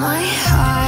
my heart.